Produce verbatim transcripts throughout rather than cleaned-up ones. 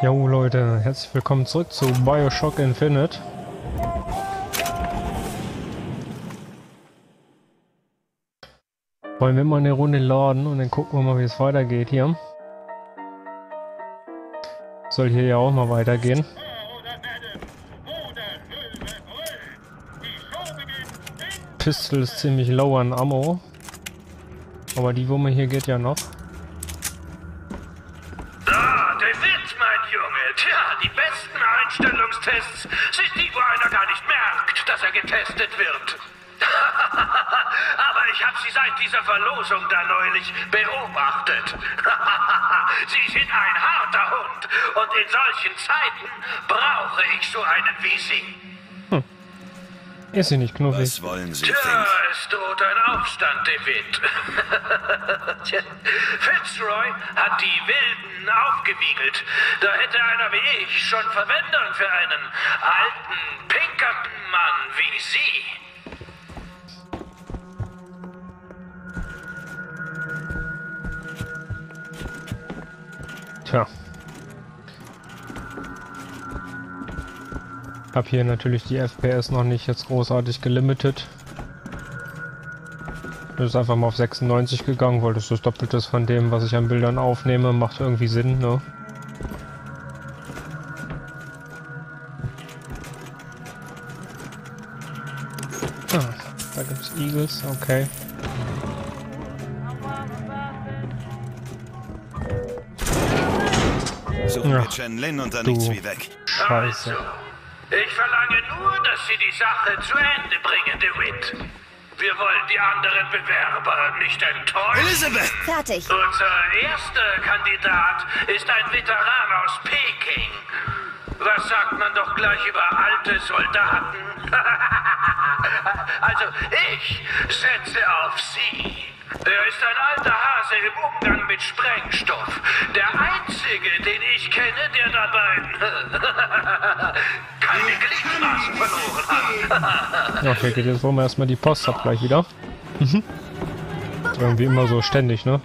Jo Leute, herzlich willkommen zurück zu BioShock Infinite. Wollen wir mal eine Runde laden und dann gucken wir mal, wie es weitergeht hier. Soll hier ja auch mal weitergehen. Pistol ist ziemlich low an Ammo. Aber die Wumme hier geht ja noch. Sich die, wo einer gar nicht merkt, dass er getestet wird. Aber ich habe sie seit dieser Verlosung da neulich beobachtet. Sie sind ein harter Hund und in solchen Zeiten brauche ich so einen wie Sie. Hm. Ist sie nicht knuffig? Was wollen Sie, Fink? Tja, es droht ein Aufstand, DeWitt. Fitzroy hat die Wilden aufgewiegelt. Da hätte einer wie ich schon Verwendung für einen alten Pinkerton-Mann wie Sie. Tja. Hab hier natürlich die F P S noch nicht jetzt großartig gelimitet. Das ist einfach mal auf sechsundneunzig gegangen, weil das das Doppelte ist von dem, was ich an Bildern aufnehme. Macht irgendwie Sinn, ne? Ah, da gibt's Eagles, okay. Suchen wir Chen Lin und dann nichts wie weg. Scheiße. Ich verlange nur, dass Sie die Sache zu Ende bringen, DeWitt. Wir wollen die anderen Bewerber nicht enttäuschen. Elisabeth! Fertig. Unser erster Kandidat ist ein Veteran aus Peking. Was sagt man doch gleich über alte Soldaten? Also, ich setze auf Sie. Er ist ein alter Hase im Umgang mit Sprengstoff. Der einzige, den ich kenne, der dabei keine Gliedmaßen verloren hat. Okay, geht jetzt wollen wir erstmal die Post ab gleich wieder. Mhm. Irgendwie immer so ständig, ne?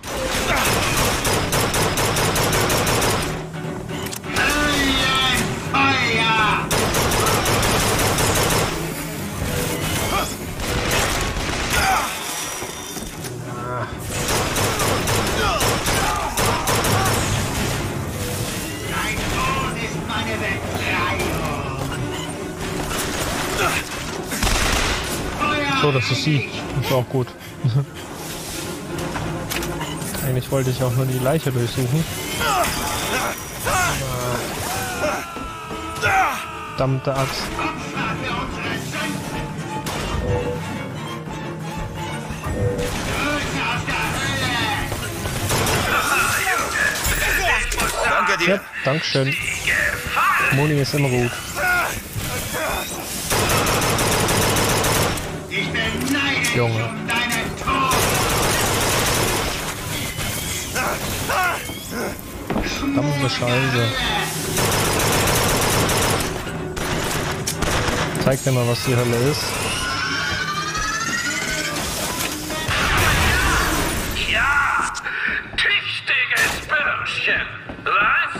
So, das ist sie. Ist auch gut. Eigentlich wollte ich auch nur die Leiche durchsuchen. Verdammte Axt. Danke dir. Ja, Dankeschön. Moni ist immer gut. Junge. Verdammte Scheiße. Zeig dir mal, was die Hölle ist. Ja! Tüchtiges Bürschchen! Was?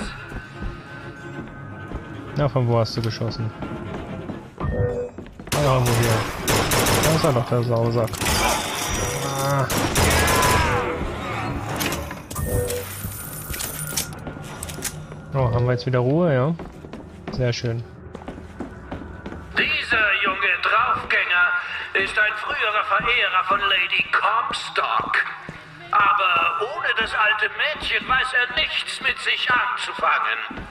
Na, von wo hast du geschossen? Ah, wo hier? Da ist er doch, der Sausack. Ah. Oh, haben wir jetzt wieder Ruhe, ja? Sehr schön. Dieser junge Draufgänger ist ein früherer Verehrer von Lady Comstock. Aber ohne das alte Mädchen weiß er nichts mit sich anzufangen.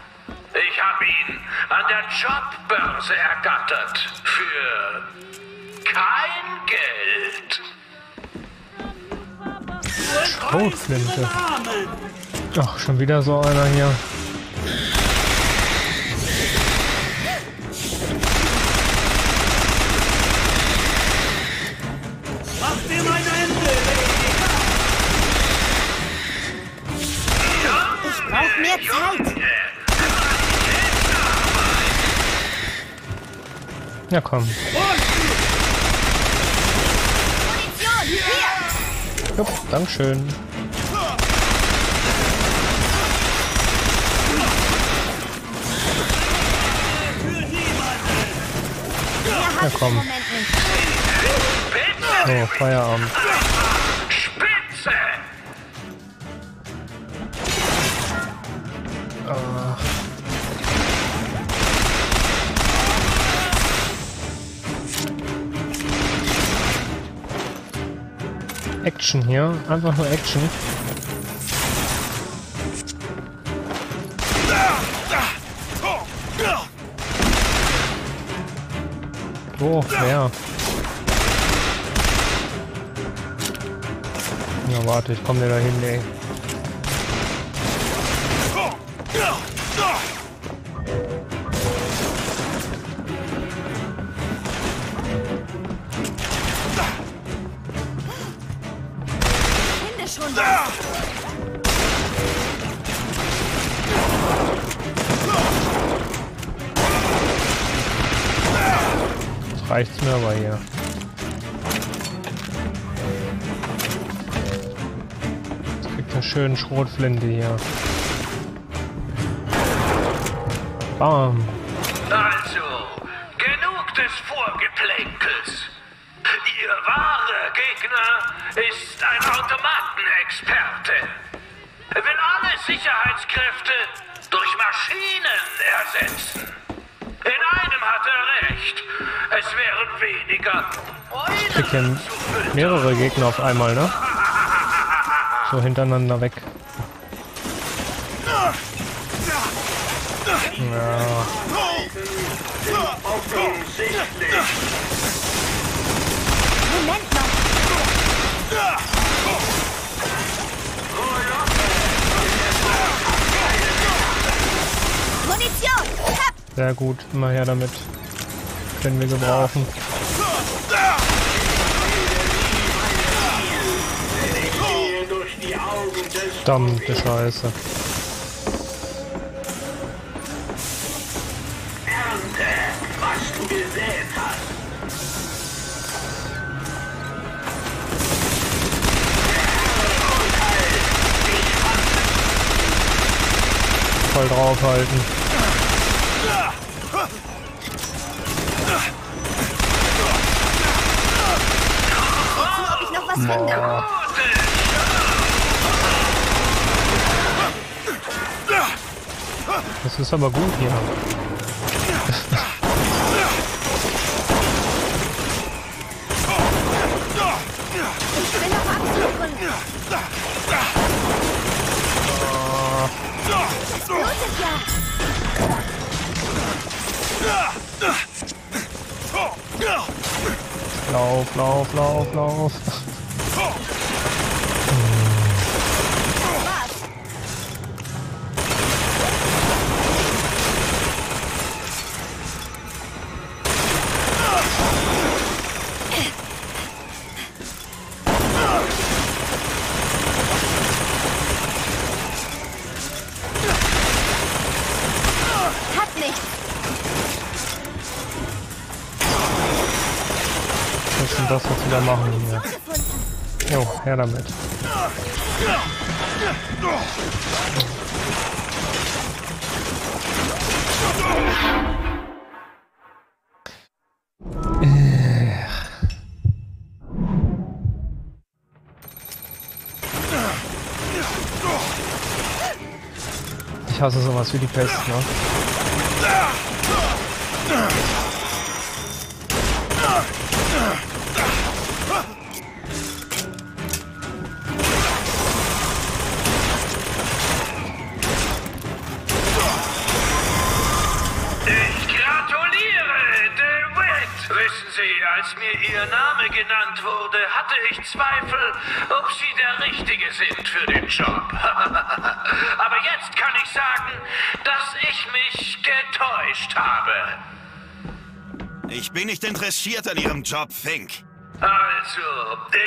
Ich habe ihn an der Jobbörse ergattert. Für... kein Geld. Schrotflinte. Ach, schon wieder so einer hier. Mach dir mein Ende. Ich brauch mehr Zeit. Ja, komm. Jupp, Dankeschön. Ja, komm. So, Feierabend. Spitze! Ach. Action hier. Einfach nur Action. Oh, ja. Na warte, ich komme dir da hin, ey. Reicht's mir aber hier. Jetzt kriegt eine schöne Schrotflinte hier. Bam. Also, genug des Vorgeplänkels. Ihr wahre Gegner ist ein Automatenexperte. Er will alle Sicherheitskräfte durch Maschinen ersetzen. In einem hat er recht. Es wären weniger. Ich krieg hier mehrere Gegner auf einmal, ne? So hintereinander weg. Ja. Moment noch. Munition! Sehr gut, immer her damit. Können wir gebrauchen. Verdammte Scheiße. Voll draufhalten. Boah. Das ist aber gut hier. Lauf, lauf, lauf, lauf. Das, was wir da machen hier. Jo, her damit. Ich hasse sowas wie die Pest, ne? Als mir ihr Name genannt wurde, hatte ich Zweifel, ob sie der Richtige sind für den Job. Aber jetzt kann ich sagen, dass ich mich getäuscht habe. Ich bin nicht interessiert an Ihrem Job, Fink. Also,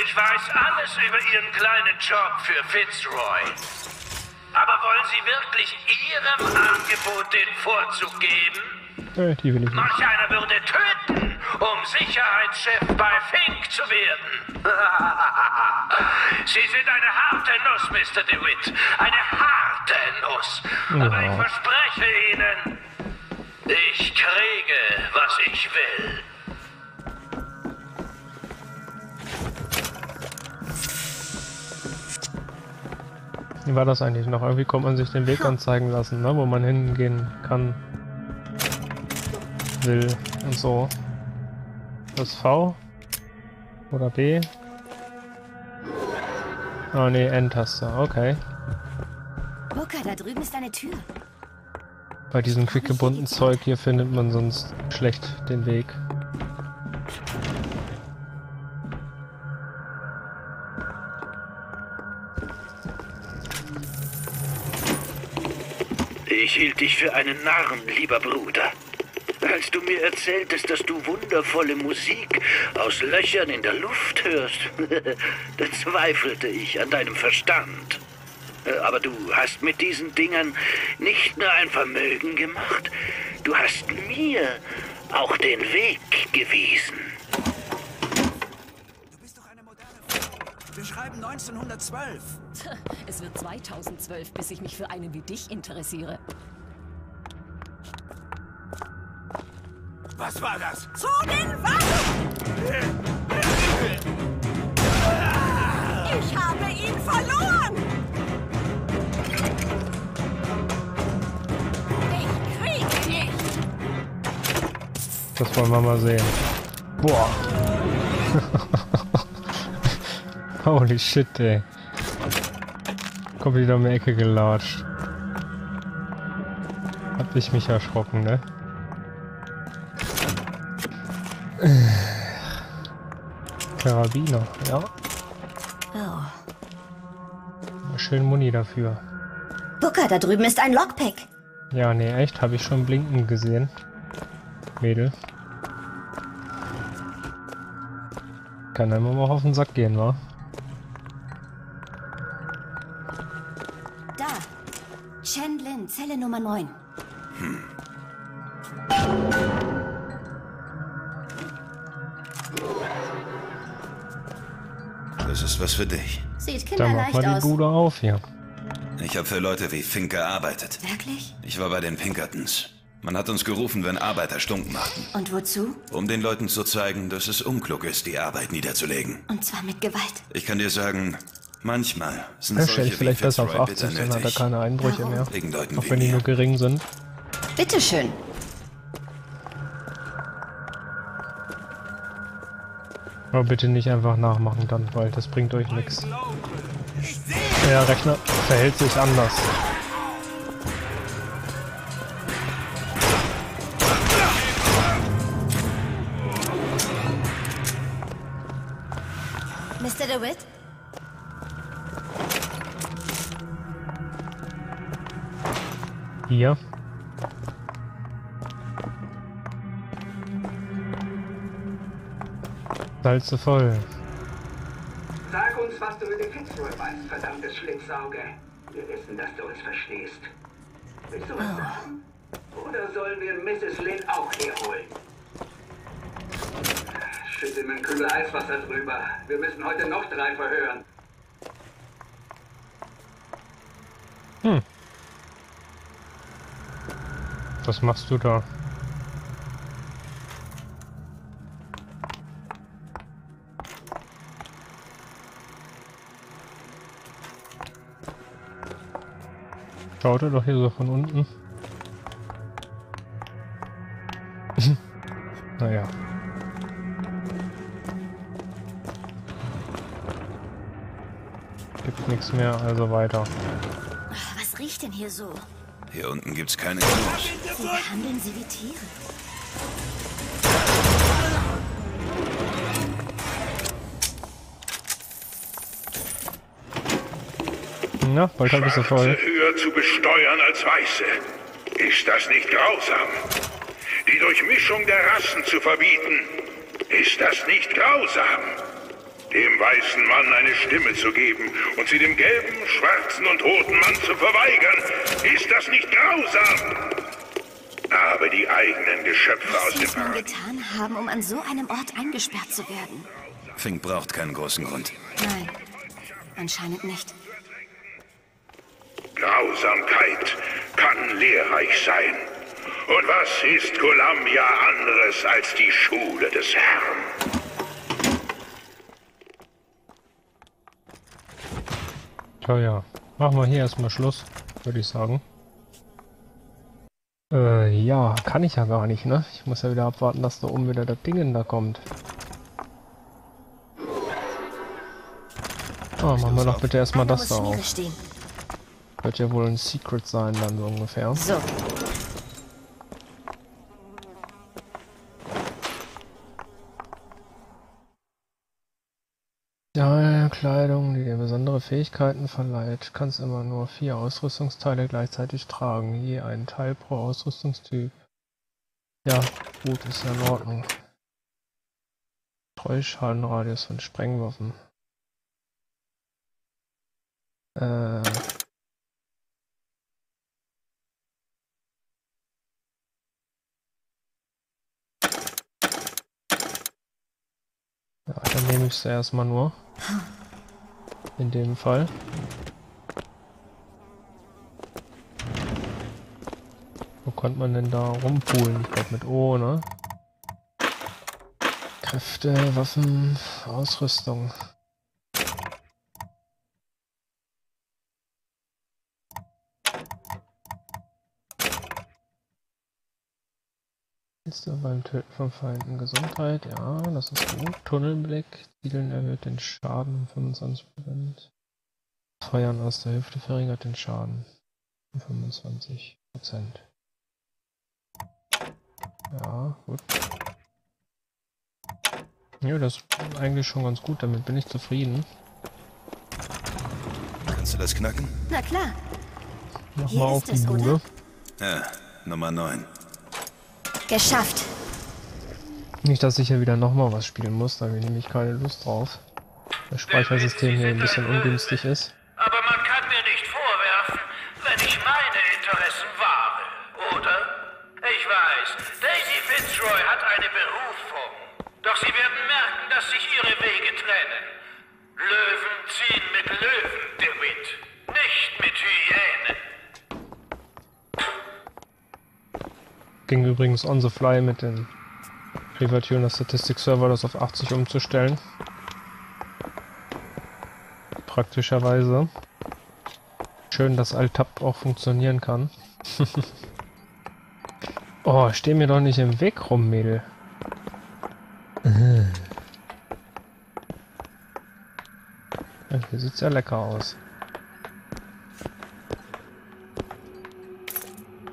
ich weiß alles über Ihren kleinen Job für Fitzroy. Aber wollen Sie wirklich Ihrem Angebot den Vorzug geben? Äh, die will ich nicht. Manch einer würde töten, um Sicherheitschef bei Fink zu werden. Sie sind eine harte Nuss, Mister DeWitt. Eine harte Nuss. Ja. Aber ich verspreche Ihnen, ich kriege, was ich will. Wie war das eigentlich noch? Irgendwie konnte man sich den Weg anzeigen lassen, ne? Wo man hingehen kann. Will und so. Das V? Oder B? Oh ne, N-Taste, okay. Luca, da drüben ist eine Tür. Bei diesem quick gebundenen Zeug hier findet man sonst schlecht den Weg. Ich hielt dich für einen Narren, lieber Bruder. Als du mir erzähltest, dass du wundervolle Musik aus Löchern in der Luft hörst, da zweifelte ich an deinem Verstand. Aber du hast mit diesen Dingern nicht nur ein Vermögen gemacht, du hast mir auch den Weg gewiesen. Du bist doch eine moderne Frau. Wir schreiben neunzehnhundertzwölf. Es wird zweitausendzwölf, bis ich mich für einen wie dich interessiere. Was war das? Zu den Waffen! Ich habe ihn verloren! Ich krieg dich! Das wollen wir mal sehen. Boah! Holy shit, ey. Kommt wieder um die Ecke gelatscht. Hab ich mich erschrocken, ne? Karabiner, ja. Oh. Schön Muni dafür. Booker, da drüben ist ein Lockpack. Ja, nee, echt, habe ich schon blinken gesehen. Mädel. Kann einem aber auch auf den Sack gehen, wa? Da. Chen Lin, Zelle Nummer neun. Hm. Das ist was für dich. Sieht kinderleicht aus. Dann mach mal die Bude auf hier. Ich habe für Leute wie Fink gearbeitet. Wirklich? Ich war bei den Pinkertons. Man hat uns gerufen, wenn Arbeiter Stunk machten. Und wozu? Um den Leuten zu zeigen, dass es unklug ist, die Arbeit niederzulegen. Und zwar mit Gewalt. Ich kann dir sagen, manchmal sind ja, solche vielleicht wie Fitzroy auf bitter nötig. Dann hat er keine Einbrüche Warum? mehr. Wegen Leuten auch wenn die nur gering sind. Bitteschön. Aber bitte nicht einfach nachmachen dann, weil das bringt euch nichts. Der Rechner verhält sich anders. Mister DeWitt? Hier. Salze voll. Sag uns, was du mit dem Fitzroy weißt, verdammtes Schlitzauge. Wir wissen, dass du uns verstehst. Willst du uns oh. sagen? Oder sollen wir Misses Lin auch herholen? Schüttel mir einen Kübel Eiswasser drüber. Wir müssen heute noch drei verhören. Hm. Was machst du da? Schaut doch hier so von unten. Naja. Gibt nichts mehr, also weiter. Was riecht denn hier so? Hier unten gibt's keine Knochen. Sie behandeln sie wie Tiere. Ja, bald hab ich sie voll. Schwarze höher zu besteuern als Weiße. Ist das nicht grausam? Die Durchmischung der Rassen zu verbieten. Ist das nicht grausam? Dem weißen Mann eine Stimme zu geben und sie dem gelben, schwarzen und roten Mann zu verweigern. Ist das nicht grausam? Aber die eigenen Geschöpfe Was aus dem Was wir getan haben, um an so einem Ort eingesperrt zu werden. Fink braucht keinen großen Grund. Nein, anscheinend nicht. Grausamkeit kann lehrreich sein. Und was ist Columbia anderes als die Schule des Herrn? Oh ja. Machen wir hier erstmal Schluss, würde ich sagen. Äh, ja, kann ich ja gar nicht, ne? Ich muss ja wieder abwarten, dass da oben wieder das Ding da kommt. Ah, machen wir doch bitte erstmal das da auf. Wird ja wohl ein Secret sein dann so ungefähr. So. Ja, Kleidung, die dir besondere Fähigkeiten verleiht. Kannst immer nur vier Ausrüstungsteile gleichzeitig tragen. Je einen Teil pro Ausrüstungstyp. Ja, gut, ist ja in Ordnung. Treuschadenradius von Sprengwaffen. Äh. Ja, dann nehme ich es erstmal nur. In dem Fall. Wo konnte man denn da rumpulen? Ich glaube mit O, ne? Kräfte, Waffen, Ausrüstung. Ist er beim Töten von Feinden Gesundheit? Ja, das ist gut. Tunnelblick. Zielen erhöht den Schaden um fünfundzwanzig Prozent. Feuern aus der Hüfte verringert den Schaden um fünfundzwanzig Prozent. Ja, gut. Ja, das ist eigentlich schon ganz gut. Damit bin ich zufrieden. Kannst du das knacken? Na klar. Mach mal auf die Bude. Ja, Nummer neun. Geschafft. Nicht, dass ich hier wieder nochmal was spielen muss, da habe ich nämlich keine Lust drauf. Das Speichersystem hier ein bisschen ungünstig ist. Aber man kann mir nicht vorwerfen, wenn ich meine Interessen wahre, oder? Ich weiß, Daisy Fitzroy hat eine Berufung. Doch sie werden merken, dass sich ihre Wege trennen. Löwen ziehen mit Löwen, DeWitt, nicht mit Hyänen. Ging übrigens on the fly mit dem Privatuner Statistik-Server das auf achtzig umzustellen. Praktischerweise. Schön, dass Alt-Tab auch funktionieren kann. Oh, steh mir doch nicht im Weg rum, Mädel. Hier sieht's ja lecker aus.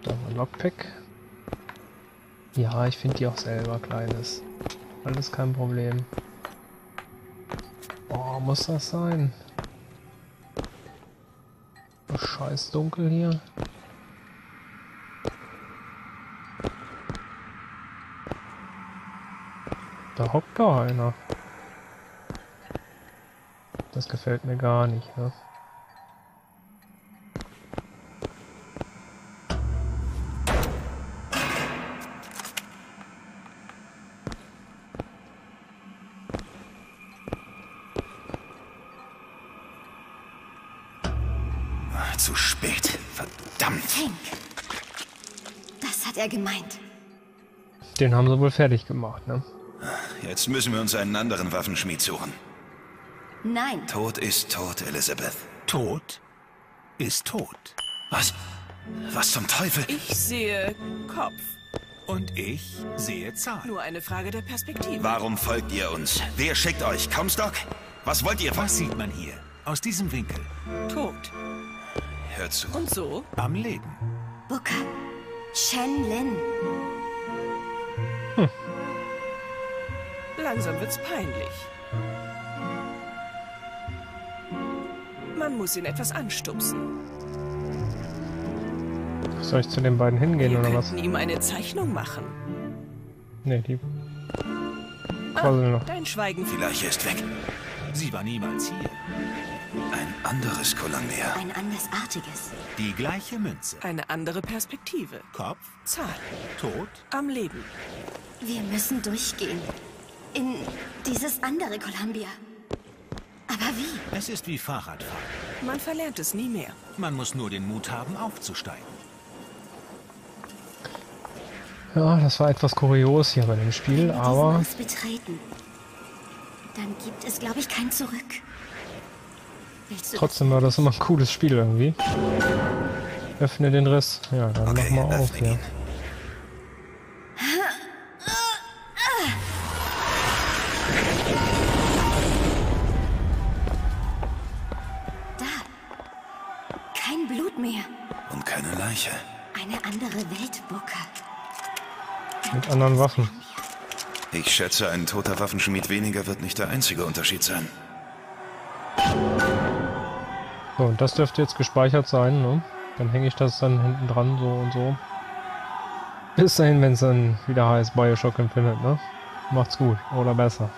Da war ein Lockpick. Ja, ich finde die auch selber, Kleines. Alles kein Problem. Oh, muss das sein? Oh, scheiß dunkel hier. Da hockt da einer. Das gefällt mir gar nicht, ne? Zu spät. Verdammt. Fink. Das hat er gemeint. Den haben sie wohl fertig gemacht, ne? Jetzt müssen wir uns einen anderen Waffenschmied suchen. Nein. Tod ist tot, Elisabeth. Tod ist tot. Was? Was zum Teufel? Ich sehe Kopf. Und ich sehe Zahl. Nur eine Frage der Perspektive. Warum folgt ihr uns? Wer schickt euch? Comstock? Was wollt ihr? Was sieht man hier? Aus diesem Winkel. Tot. Hör zu. Und so? Am Leben. Booker. Chen Lin. Hm. Langsam wird's peinlich. Man muss ihn etwas anstupsen. Soll ich zu den beiden hingehen, Wir oder was? Wir könnten ihm eine Zeichnung machen. Nee, die... Ah, noch. Dein Schweigen... Die Leiche ist weg. Sie war niemals hier. Ein anderes Columbia. Ein andersartiges. Die gleiche Münze. Eine andere Perspektive. Kopf. Zahl. Tod. Am Leben. Wir müssen durchgehen. In dieses andere Columbia. Aber wie? Es ist wie Fahrradfahren. Man verlernt es nie mehr. Man muss nur den Mut haben, aufzusteigen. Ja, das war etwas kurios hier bei dem Spiel, aber... Wenn wir dieses Haus betreten, dann gibt es, glaube ich, kein Zurück. Trotzdem war das immer ein cooles Spiel irgendwie. Öffne den Riss. Ja, dann okay, mach mal auf. Ja. Da. Kein Blut mehr. Und keine Leiche. Eine andere Welt, Booker. Mit anderen Waffen. Ich schätze, ein toter Waffenschmied weniger wird nicht der einzige Unterschied sein. So, und das dürfte jetzt gespeichert sein, ne? Dann hänge ich das dann hinten dran, so und so. Bis dahin, wenn es dann wieder heißt BioShock Infinite, ne? Macht's gut, oder besser.